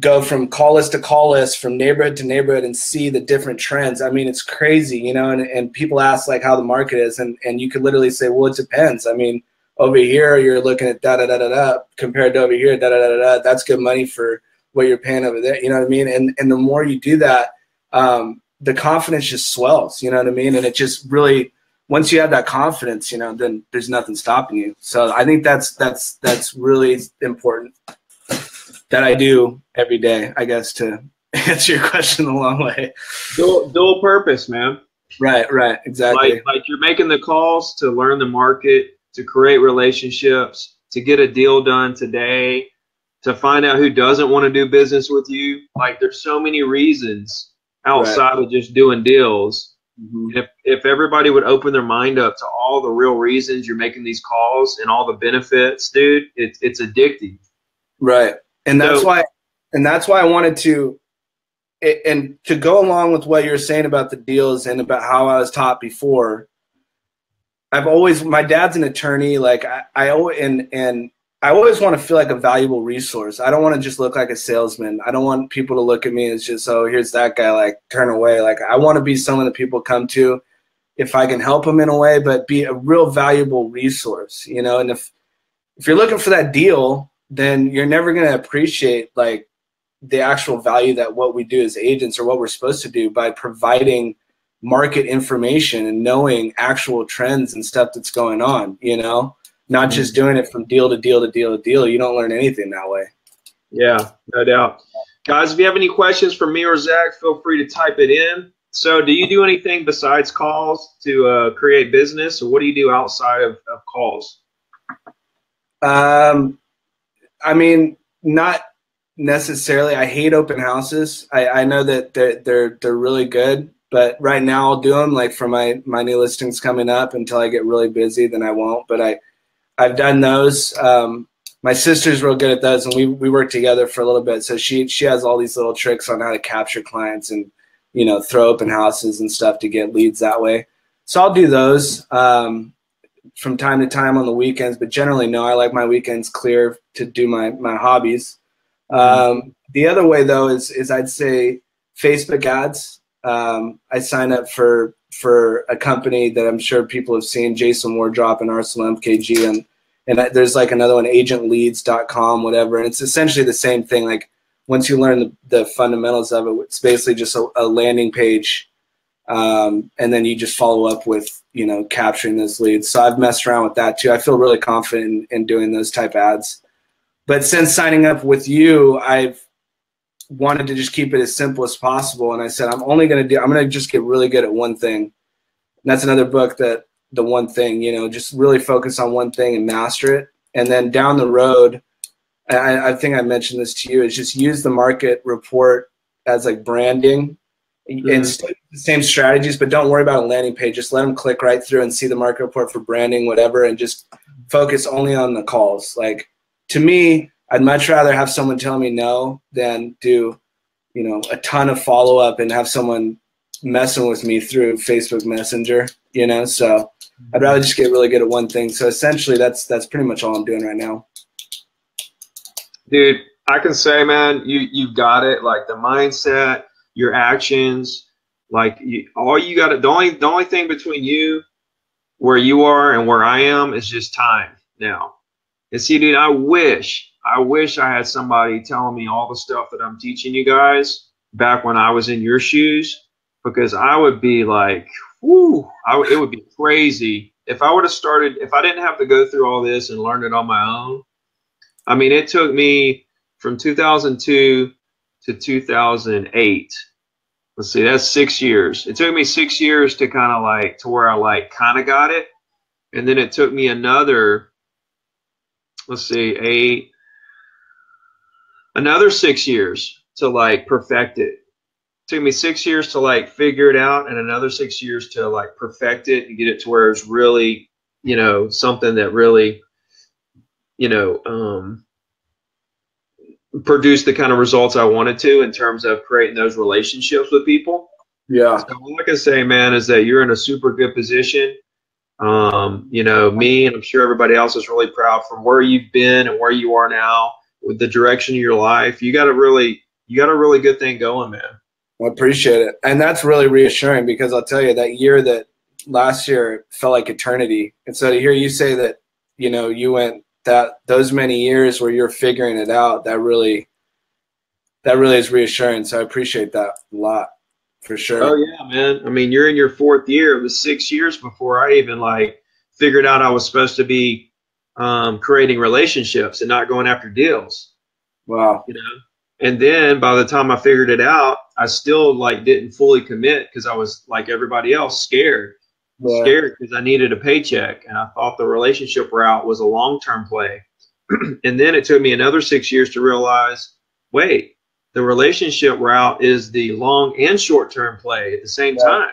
go from call list to call list, from neighborhood to neighborhood, and see the different trends. I mean, it's crazy, you know, and, and people ask like how the market is, and, and you could literally say, well, it depends. I mean, over here, you're looking at da-da-da-da-da compared to over here, da-da-da-da-da. That's good money for what you're paying over there, you know what I mean? And, and the more you do that, um, the confidence just swells, you know what I mean? And it just really once you have that confidence, you know, then there's nothing stopping you. So I think that's that's that's really important that I do every day, I guess, to answer your question the long way. Dual, dual purpose, man. Right, right, exactly. Like, like you're making the calls to learn the market, to create relationships, to get a deal done today, to find out who doesn't want to do business with you. Like, there's so many reasons outside right. of just doing deals. Mm-hmm. If if everybody would open their mind up to all the real reasons you're making these calls and all the benefits, dude, it's it's addictive. Right, and that's so, why, and that's why I wanted to, and to go along with what you're saying about the deals and about how I was taught before. I've always, my dad's an attorney, like I, I and and I always want to feel like a valuable resource. I don't want to just look like a salesman. I don't want people to look at me as just, oh, here's that guy, like, turn away. Like, I want to be someone that people come to if I can help them in a way, but be a real valuable resource, you know? And if, if you're looking for that deal, then you're never going to appreciate, like, the actual value that what we do as agents or what we're supposed to do by providing market information and knowing actual trends and stuff that's going on, you know? Not just doing it from deal to deal to deal to deal. You don't learn anything that way. Yeah, no doubt. Guys, if you have any questions for me or Zach, feel free to type it in. So do you do anything besides calls to uh, create business, or what do you do outside of, of calls? Um, I mean, not necessarily. I hate open houses. I, I know that they're, they're, they're really good, but right now I'll do them, like, for my, my new listings coming up until I get really busy, then I won't. But I, I've done those. Um, my sister's real good at those, and we, we worked together for a little bit. So she she has all these little tricks on how to capture clients and, you know, throw open houses and stuff to get leads that way. So I'll do those um, from time to time on the weekends, but generally, no, I like my weekends clear to do my, my hobbies. Um, the other way, though, is, is I'd say Facebook ads. Um, I sign up for for a company that I'm sure people have seen, Jason Wardrop and Arsenal M K G, and and I, there's like another one, Agent Leads dot com, whatever, and it's essentially the same thing. Like, once you learn the, the fundamentals of it, it's basically just a, a landing page, um, and then you just follow up with, you know, capturing those leads. So I've messed around with that too. I feel really confident in, in doing those type ads. But since signing up with you, I've wanted to just keep it as simple as possible, and I said I'm only going to do I'm going to just get really good at one thing, and that's another book, that The One Thing, you know, just really focus on one thing and master it. And then down the road, I, I think I mentioned this to you, is just use the market report as like branding. Mm-hmm. And stick the same strategies, but don't worry about a landing page. Just let them click right through and see the market report for branding, whatever, and just focus only on the calls. Like, to me, I'd much rather have someone tell me no than do, you know, a ton of follow-up and have someone messing with me through Facebook Messenger, you know? So I'd rather just get really good at one thing. So essentially that's that's pretty much all I'm doing right now. Dude, I can say, man, you, you've got it. Like, the mindset, your actions, like, you, all you got to, the only, the only thing between you, where you are and where I am, is just time now. And see, dude, I wish, I wish I had somebody telling me all the stuff that I'm teaching you guys back when I was in your shoes, because I would be like, whoo, it would be crazy. If I would have started, if I didn't have to go through all this and learn it on my own, I mean, it took me from two thousand two to two thousand eight. Let's see, that's six years. It took me six years to kind of like, to where I like kind of got it. And then it took me another, let's see, eight, another six years to like perfect it. Took me six years to like figure it out, and another six years to like perfect it and get it to where it's really, you know, something that really, you know, um, produced the kind of results I wanted to in terms of creating those relationships with people. Yeah. So all I can say, man, is that you're in a super good position. Um, you know, me, and I'm sure everybody else, is really proud from where you've been and where you are now, with the direction of your life. You got a really, you got a really good thing going, man. I appreciate it. And that's really reassuring, because I'll tell you, that year, that last year felt like eternity. And so to hear you say that, you know, you went that those many years where you're figuring it out, that really, that really is reassuring. So I appreciate that a lot. For sure. Oh yeah, man. I mean, you're in your fourth year. It was six years before I even like figured out I was supposed to be um, creating relationships and not going after deals. Wow. You know. And then by the time I figured it out, I still like didn't fully commit because I was like everybody else, scared. Yeah. Scared because I needed a paycheck, and I thought the relationship route was a long-term play. And then it took me another six years to realize, wait, the relationship route is the long and short-term play at the same yeah. time.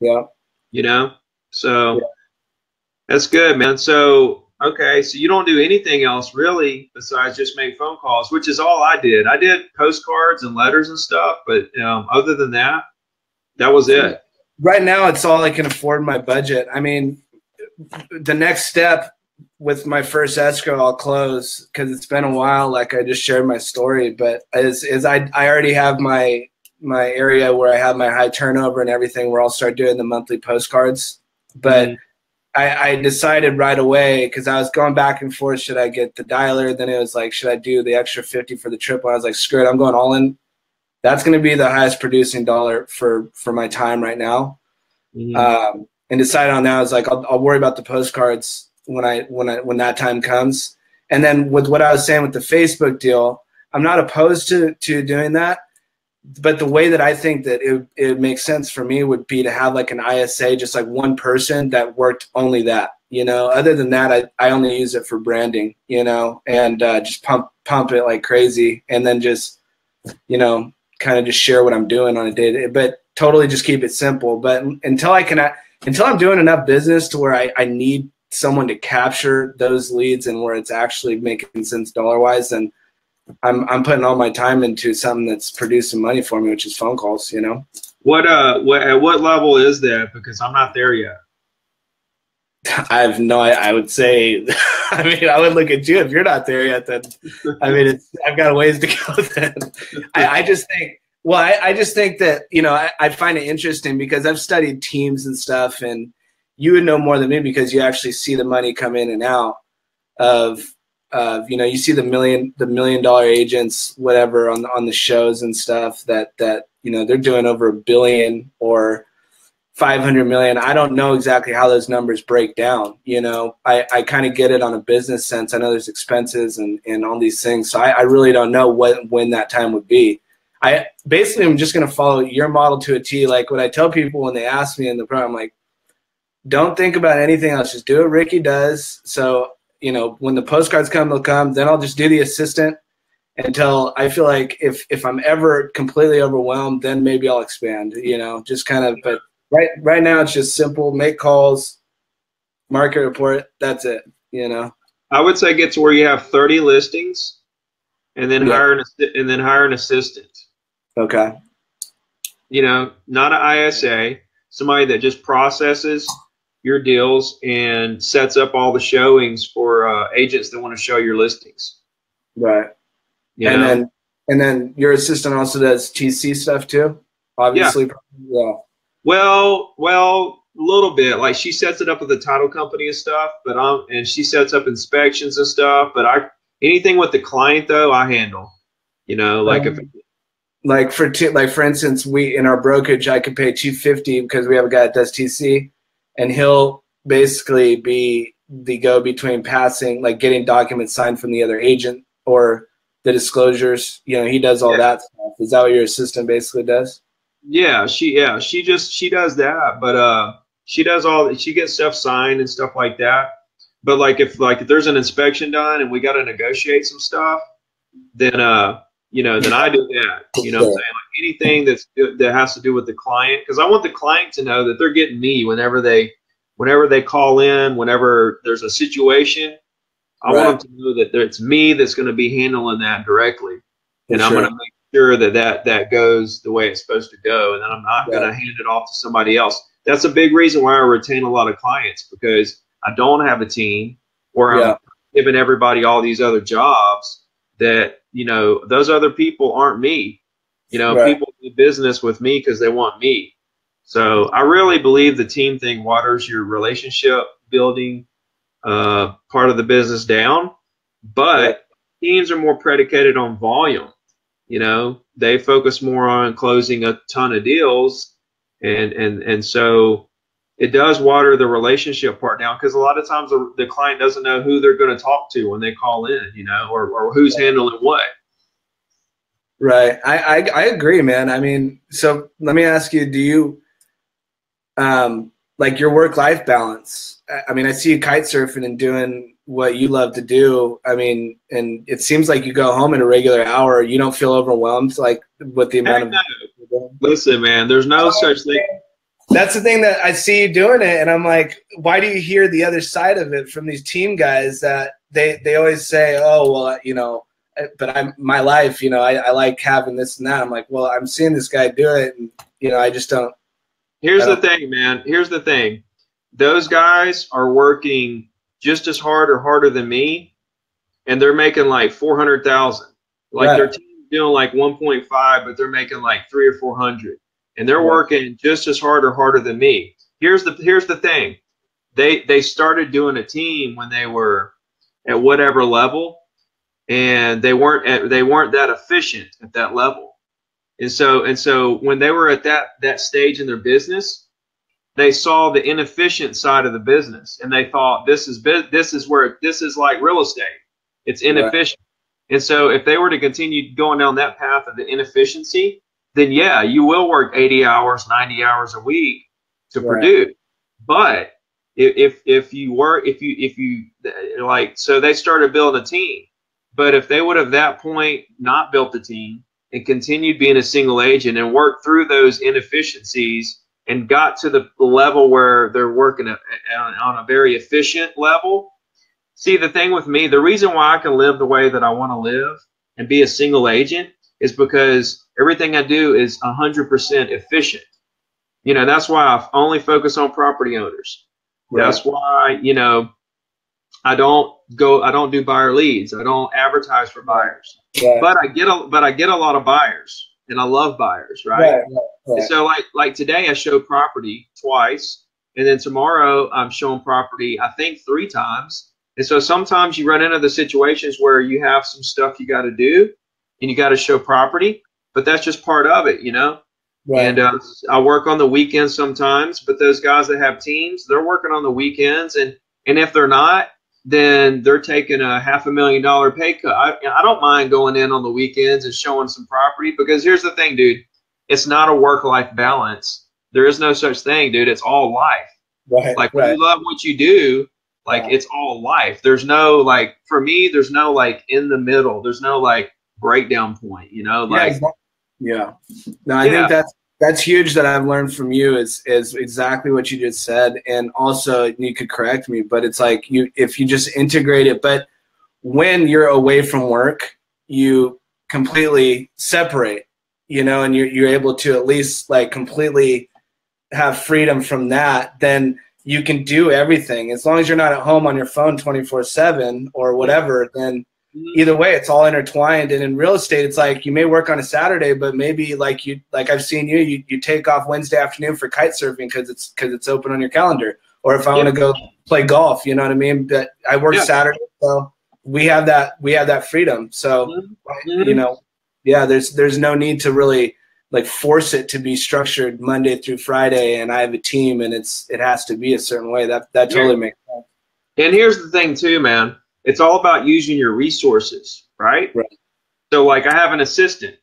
Yeah. You know? So yeah. that's good, man. So, okay, so you don't do anything else really besides just make phone calls, which is all I did. I did postcards and letters and stuff, but um, other than that, that was it. Right now, it's all I can afford my budget. I mean, the next step with my first escrow, I'll close because it's been a while. Like I just shared my story, but as as I I already have my my area where I have my high turnover and everything, where I'll start doing the monthly postcards. But mm-hmm. I, I decided right away because I was going back and forth. Should I get the dialer? Then it was like, should I do the extra fifty for the triple? I was like, screw it, I'm going all in. That's going to be the highest producing dollar for for my time right now. Mm-hmm. Um, and decided on that. I was like, I'll, I'll worry about the postcards when I when I when that time comes. And then with what I was saying with the Facebook deal, I'm not opposed to to doing that, but the way that I think that it it makes sense for me would be to have like an I S A, just like one person that worked only that. You know, other than that, I I only use it for branding. You know, and uh, just pump pump it like crazy, and then just you know. kind of just share what I'm doing on a day to day, but totally just keep it simple. But until I can, until I'm doing enough business to where I, I need someone to capture those leads and where it's actually making sense dollar wise, then I'm, I'm putting all my time into something that's producing money for me, which is phone calls, you know? What, uh, what, at what level is that? Because I'm not there yet. I have no, I, I would say, I mean, I would look at you if you're not there yet, then, I mean, it's, I've got a ways to go then. I, I just think, well, I, I just think that, you know, I, I find it interesting because I've studied teams and stuff, and you would know more than me because you actually see the money come in and out of, of you know, you see the million, the million dollar agents, whatever, on, on the shows and stuff that, that, you know, they're doing over a billion or five hundred million. I don't know exactly how those numbers break down. You know, I, I kind of get it on a business sense. I know there's expenses and, and all these things. So I, I really don't know what, when that time would be. I basically, I'm just going to follow your model to a T. Like what I tell people when they ask me in the program, I'm like, don't think about anything else. Just do what Ricky does. So, you know, when the postcards come, they'll come, then I'll just do the assistant until I feel like if, if I'm ever completely overwhelmed, then maybe I'll expand, you know, just kind of, but Right, right now it's just simple. Make calls, market report. That's it. You know, I would say get to where you have thirty listings, and then yeah. hire an and then hire an assistant. Okay. You know, not an I S A, somebody that just processes your deals and sets up all the showings for uh, agents that want to show your listings. Right. You and know? then and then your assistant also does T C stuff too. Obviously. Yeah. yeah. Well, well, a little bit. Like she sets it up with the title company and stuff, but um, and she sets up inspections and stuff. But I, anything with the client though, I handle. You know, like um, if, like for t like for instance, we in our brokerage, I could pay two fifty because we have a guy that does T C, and he'll basically be the go between passing, like getting documents signed from the other agent or the disclosures. You know, he does all yeah. that stuff. Is that what your assistant basically does? Yeah, she yeah she just she does that, but uh she does all she gets stuff signed and stuff like that. But like if like if there's an inspection done and we got to negotiate some stuff, then uh you know then I do that. You know what I'm saying? Like anything that's that has to do with the client, because I want the client to know that they're getting me whenever they whenever they call in, whenever there's a situation. I right. want them to know that it's me that's going to be handling that directly, and For I'm sure. going to make. Sure that, that that goes the way it's supposed to go, and then I'm not yeah. going to hand it off to somebody else. That's a big reason why I retain a lot of clients, because I don't have a team, or yeah. I'm giving everybody all these other jobs that, you know, those other people aren't me. You know, right. people do business with me because they want me. So I really believe the team thing waters your relationship building uh, part of the business down, but teams are more predicated on volume. you know, they focus more on closing a ton of deals, and and and so it does water the relationship part down, because a lot of times the, the client doesn't know who they're going to talk to when they call in, you know, or, or who's yeah. handling what. Right. I, I I agree, man. I mean, so let me ask you, do you, um, like your work-life balance? I mean, I see you kite surfing and doing what you love to do. I mean, and it seems like you go home at a regular hour. You don't feel overwhelmed, like with the amount hey, of. No. Listen, man, there's no that's such thing. That's the thing that I see you doing it, and I'm like, why do you hear the other side of it from these team guys that they they always say, oh well, you know, but I'm my life, you know, I, I like having this and that. I'm like, well, I'm seeing this guy do it, and you know, I just don't. Here's the thing, man. Here's the thing. Those guys are working just as hard or harder than me, and they're making like four hundred thousand. Like right. their team's doing like one point five, but they're making like three or four hundred, and they're working just as hard or harder than me. Here's the here's the thing. They they started doing a team when they were at whatever level, and they weren't at, they weren't that efficient at that level. And so, and so when they were at that, that stage in their business, they saw the inefficient side of the business, and they thought this is, this is where, this is like real estate. It's inefficient. Right. And so if they were to continue going down that path of the inefficiency, then yeah, you will work eighty hours, ninety hours a week to right. produce. But if, if you were, if you, if you like, so they started building a team, but if they would have at that point not built a team, and continued being a single agent and worked through those inefficiencies and got to the level where they're working at, at, on a very efficient level. See, the thing with me, the reason why I can live the way that I want to live and be a single agent is because everything I do is one hundred percent efficient. You know, that's why I only focus on property owners. Right. That's why, you know, I don't go, I don't do buyer leads. I don't advertise for buyers. Yeah. But I get a but I get a lot of buyers, and I love buyers, right? Yeah, yeah, yeah. So like like today I show property twice, and then tomorrow I'm showing property I think three times. And so sometimes you run into the situations where you have some stuff you got to do, and you got to show property, but that's just part of it, you know. Right. And uh, I work on the weekends sometimes, but those guys that have teams, they're working on the weekends, and and if they're not, then they're taking a half a million dollar pay cut. I, I don't mind going in on the weekends and showing some property, because here's the thing, dude. It's not a work-life balance. There is no such thing, dude. It's all life. Right, like right. when you love what you do, like right. it's all life. There's no like, for me, there's no like in the middle. There's no like breakdown point, you know? Like, yeah. Exactly. yeah. No, I yeah. think that's, that's huge that I've learned from you is, is exactly what you just said. And also you could correct me, but it's like you, if you just integrate it, but when you're away from work, you completely separate, you know, and you're, you're able to at least like completely have freedom from that, then you can do everything. As long as you're not at home on your phone twenty-four seven or whatever, then either way, it's all intertwined. And in real estate, it's like you may work on a Saturday, but maybe like you, like I've seen you, you, you take off Wednesday afternoon for kite surfing because it's because it's open on your calendar. Or if I yeah. want to go play golf, you know what I mean. But I work yeah. Saturday, so we have that we have that freedom. So mm-hmm. you know, yeah, there's there's no need to really like force it to be structured Monday through Friday. And I have a team, and it's it has to be a certain way. That that totally yeah. makes sense. And here's the thing, too, man. It's all about using your resources, right? Right. So, like, I have an assistant.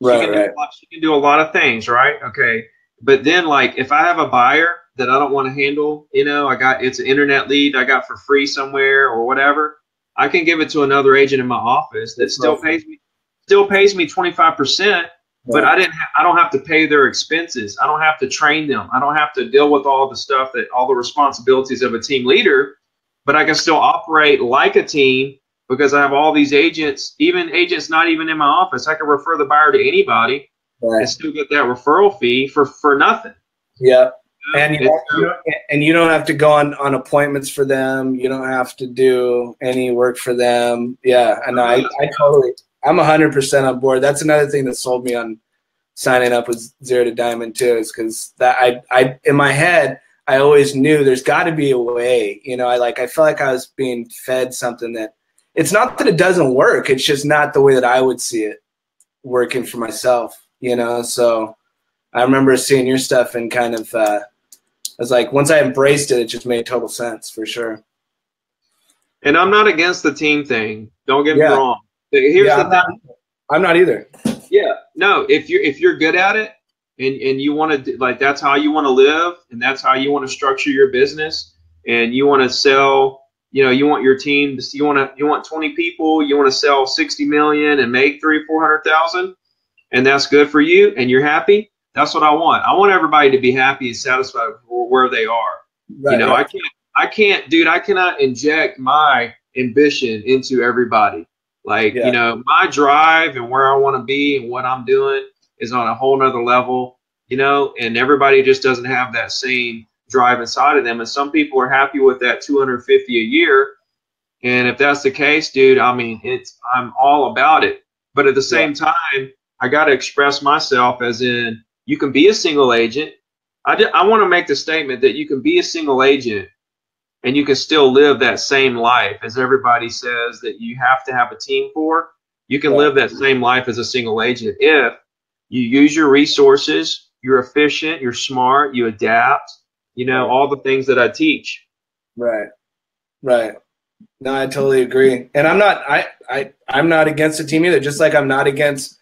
Right, she can, right. do a lot, she can do a lot of things, right? Okay. But then, like, if I have a buyer that I don't want to handle, you know, I got it's an internet lead I got for free somewhere or whatever, I can give it to another agent in my office that still right. pays me, still pays me twenty-five percent, right. but I didn't. Ha I don't have to pay their expenses. I don't have to train them. I don't have to deal with all the stuff that all the responsibilities of a team leader. But I can still operate like a team because I have all these agents, even agents not even in my office. I can refer the buyer to anybody right. and still get that referral fee for, for nothing. Yeah. You know? And, you don't, and you don't have to go on, on appointments for them. You don't have to do any work for them. Yeah. And I, I totally, I'm one hundred percent on board. That's another thing that sold me on signing up with Zero to Diamond too, is because that I, I, in my head, I always knew there's got to be a way, you know. I like I felt like I was being fed something that it's not that it doesn't work. It's just not the way that I would see it. working for myself, you know? So I remember seeing your stuff and kind of, uh, I was like, once I embraced it, it just made total sense for sure. And I'm not against the team thing. Don't get yeah. me wrong. Here's yeah, the I'm thing. Not, I'm not either. Yeah, no, if you're, if you're good at it and, and you want to, like, that's how you want to live and that's how you want to structure your business and you want to sell, you know, you want your team, you want to, you want twenty people, you want to sell sixty million and make three, four hundred thousand, and that's good for you and you're happy. That's what I want. I want everybody to be happy and satisfied with where they are. Right, you know, right. I can't, I can't, dude, I cannot inject my ambition into everybody. Like, yeah. you know, my drive and where I want to be and what I'm doing is on a whole nother level, you know, and everybody just doesn't have that same drive inside of them. And some people are happy with that two hundred fifty a year. And if that's the case, dude, I mean, it's, I'm all about it. But at the same yeah. time, I got to express myself as in, you can be a single agent. I, I want to make the statement that you can be a single agent and you can still live that same life as everybody says that you have to have a team for. You can yeah. live that same life as a single agent if you use your resources, you're efficient, you're smart, you adapt, you know, all the things that I teach. Right. Right. No, I totally agree. And I'm not, I, I, I'm not against the team either. Just like I'm not against,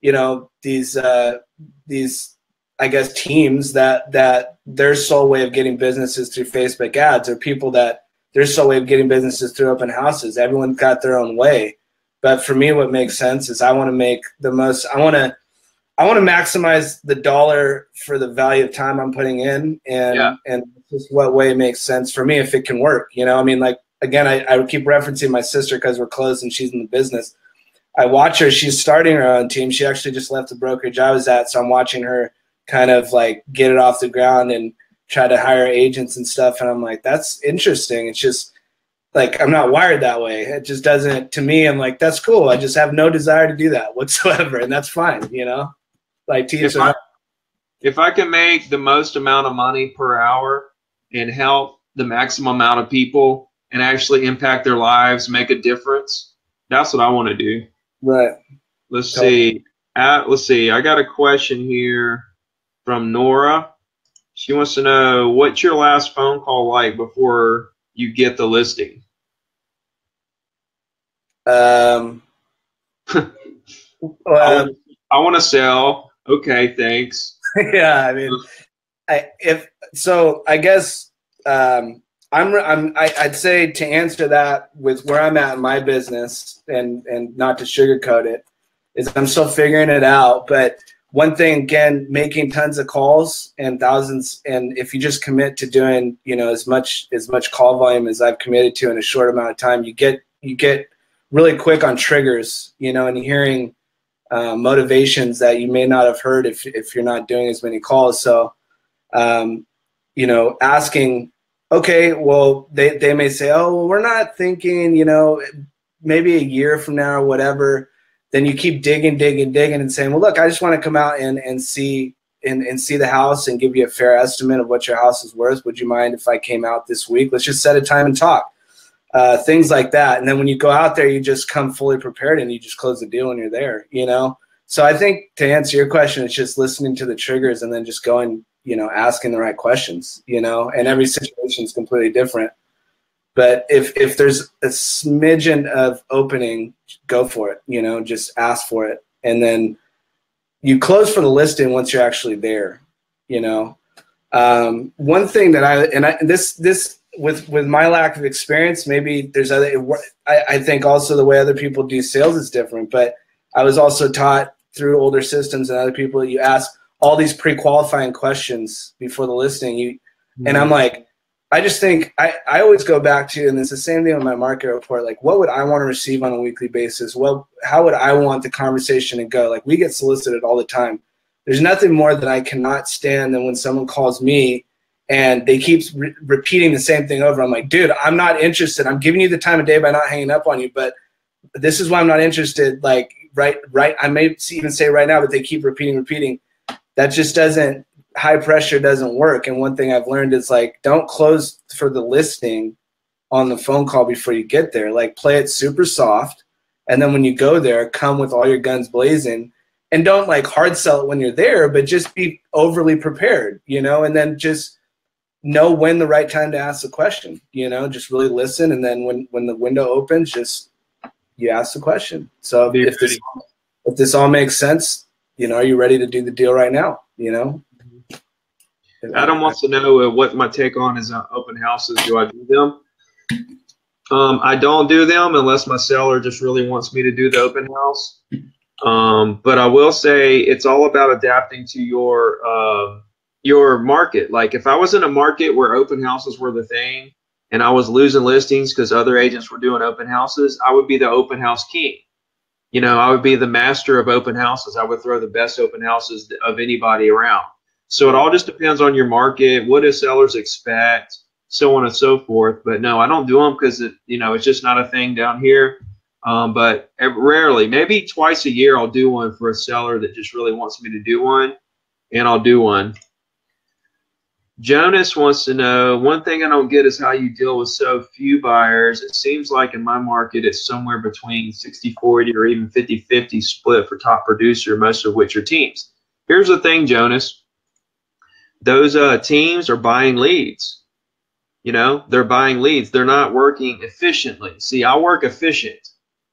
you know, these, uh, these, I guess, teams that, that their sole way of getting business is through Facebook ads, or people that their sole way of getting business is through open houses. Everyone's got their own way. But for me, what makes sense is I want to make the most, I want to, I want to maximize the dollar for the value of time I'm putting in, and yeah. and just what way makes sense for me if it can work. You know, I mean, like, again, I, I keep referencing my sister because we're close and she's in the business. I watch her. She's starting her own team. She actually just left the brokerage I was at, so I'm watching her kind of like get it off the ground and try to hire agents and stuff. And I'm like, that's interesting. It's just like, I'm not wired that way. It just doesn't, to me, I'm like, that's cool. I just have no desire to do that whatsoever, and that's fine, you know? Like, if I, if I can make the most amount of money per hour and help the maximum amount of people and actually impact their lives, make a difference, that's what I want to do. Right. Let's totally. see. At, let's see. I got a question here from Nora. She wants to know, what's your last phone call like before you get the listing? Um. well, um I want to sell. Okay, thanks. yeah, I mean, I, if so, I guess um, I'm. I'm I, I'd say to answer that with where I'm at in my business, and and not to sugarcoat it, is I'm still figuring it out. But one thing, again, making tons of calls and thousands, and if you just commit to doing, you know, as much as much call volume as I've committed to in a short amount of time, you get you get really quick on triggers, you know, and hearing. Uh, motivations that you may not have heard if, if you're not doing as many calls. So, um, you know, asking, okay, well, they, they may say, oh, well, we're not thinking, you know, maybe a year from now or whatever. Then you keep digging, digging, digging and saying, well, look, I just want to come out and, and see and, and see the house and give you a fair estimate of what your house is worth. Would you mind if I came out this week? Let's just set a time and talk. Uh, things like that. And then when you go out there, you just come fully prepared and you just close the deal when you're there, you know? So I think to answer your question, it's just listening to the triggers and then just going, you know, asking the right questions, you know, and every situation is completely different. But if, if there's a smidgen of opening, go for it, you know, just ask for it. And then you close for the listing once you're actually there, you know? Um, one thing that I, and I, this, this, With with my lack of experience, maybe there's other. It, I, I think also the way other people do sales is different. But I was also taught through older systems and other people. You ask all these pre-qualifying questions before the listing. You mm-hmm. and I'm like, I just think I I always go back to, and it's the same thing with my market report. Like, what would I want to receive on a weekly basis? Well, how would I want the conversation to go? Like, we get solicited all the time. There's nothing more that I cannot stand than when someone calls me. And they keep re repeating the same thing over. I'm like, dude, I'm not interested. I'm giving you the time of day by not hanging up on you, but this is why I'm not interested. Like, right, right. I may even say right now, but they keep repeating, repeating. That just doesn't, high pressure doesn't work. And one thing I've learned is, like, don't close for the listing on the phone call before you get there. Like, play it super soft. And then when you go there, come with all your guns blazing. and don't like hard sell it when you're there, but just be overly prepared, you know, and then just know when the right time to ask the question, you know, just really listen. And then when, when the window opens, just you ask the question. So if this, if this all makes sense, you know, are you ready to do the deal right now? You know, Adam wants to know uh, what my take on is uh, open houses. Do I do them? Um, I don't do them unless my seller just really wants me to do the open house. Um, but I will say it's all about adapting to your uh, your market. Like if I was in a market where open houses were the thing and I was losing listings because other agents were doing open houses, I would be the open house king. You know, I would be the master of open houses. I would throw the best open houses of anybody around. So it all just depends on your market. What do sellers expect? So on and so forth. But no, I don't do them because it, you know, it's just not a thing down here. Um, but rarely, maybe twice a year, I'll do one for a seller that just really wants me to do one, and I'll do one. Jonas wants to know, one thing I don't get is how you deal with so few buyers. It seems like in my market, it's somewhere between sixty forty or even fifty fifty split for top producer, most of which are teams. Here's the thing, Jonas. Those uh, teams are buying leads. You know, they're buying leads. They're not working efficiently. See, I work efficient,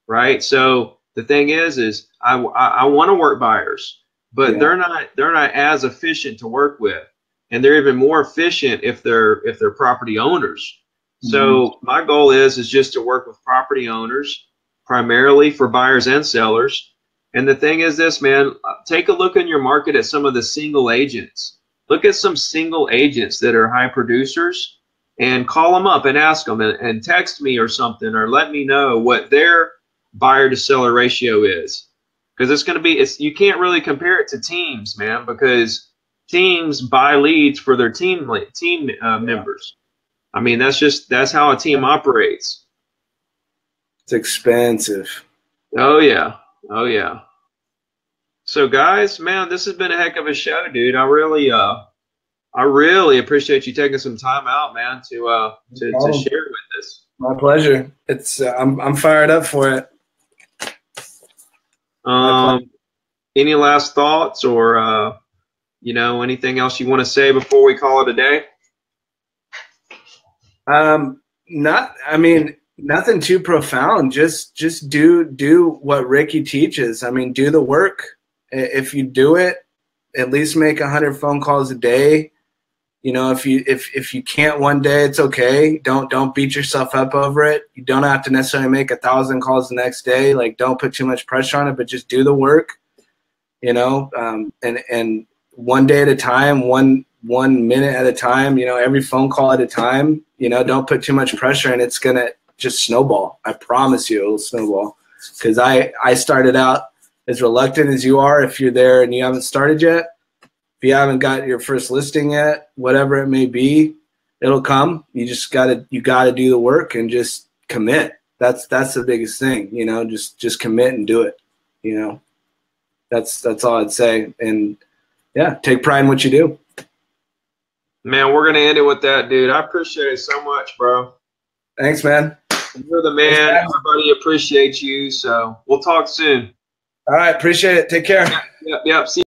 right? So the thing is, is I, I, I want to work buyers, but yeah. they're not they're not as efficient to work with, and they're even more efficient if they're if they're property owners. Mm-hmm. So my goal is is just to work with property owners primarily for buyers and sellers. And the thing is, this man, take a look in your market at some of the single agents. Look at some single agents that are high producers. And call them up and ask them and, and text me or something, or let me know what their buyer to seller ratio is, because it's going to be it's you can't really compare it to teams, man, because teams buy leads for their team team uh, members. I mean, that's just that's how a team operates. It's expensive. Oh yeah, oh yeah. So guys, man, this has been a heck of a show, dude. I really uh. I really appreciate you taking some time out, man, to uh, to, no to share with us. My pleasure. It's uh, I'm I'm fired up for it. Um, any last thoughts or uh, you know, anything else you want to say before we call it a day? Um, not. I mean, nothing too profound. Just just do do what Ricky teaches. I mean, do the work. If you do it, at least make a hundred phone calls a day. You know, if you if if you can't one day, it's okay. Don't don't beat yourself up over it. You don't have to necessarily make a thousand calls the next day. Like, don't put too much pressure on it, but just do the work. You know, um, and and one day at a time, one one minute at a time. You know, every phone call at a time. You know, don't put too much pressure, and it's gonna just snowball. I promise you, it'll snowball. Because I I started out as reluctant as you are. If you're there and you haven't started yet, if you haven't got your first listing yet, whatever it may be, it'll come. You just gotta, you gotta do the work and just commit. That's, that's the biggest thing, you know, just, just commit and do it. You know, that's, that's all I'd say. And yeah, take pride in what you do. Man, we're going to end it with that, dude. I appreciate it so much, bro. Thanks, man. You're the man. Thanks, man. Everybody appreciates you. So we'll talk soon. All right. Appreciate it. Take care. Yep. Yep. See you.